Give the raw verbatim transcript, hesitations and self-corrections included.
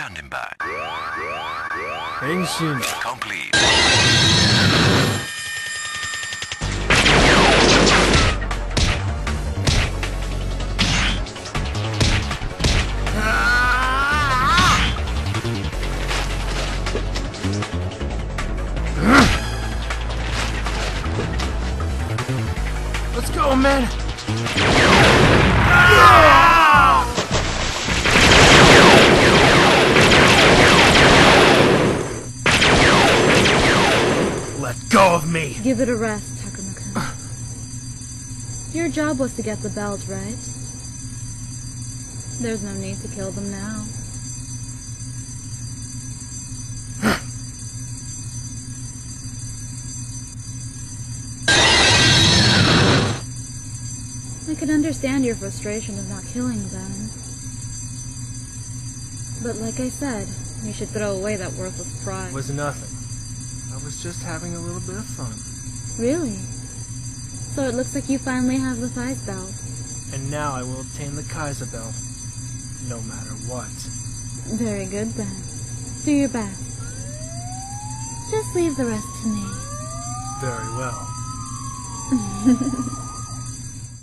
standing by. Engine complete. Let's go, man. Let go of me. Give it a rest, Takuma-kun. Your job was to get the belt, right? There's no need to kill them now. I can understand your frustration of not killing them. But like I said, you should throw away that worthless pride. It was nothing. I was just having a little bit of fun. Really? So it looks like you finally have the Kaiser belt. And now I will obtain the Kaiser belt, no matter what. Very good then. Do your best. Just leave the rest to me. Very well.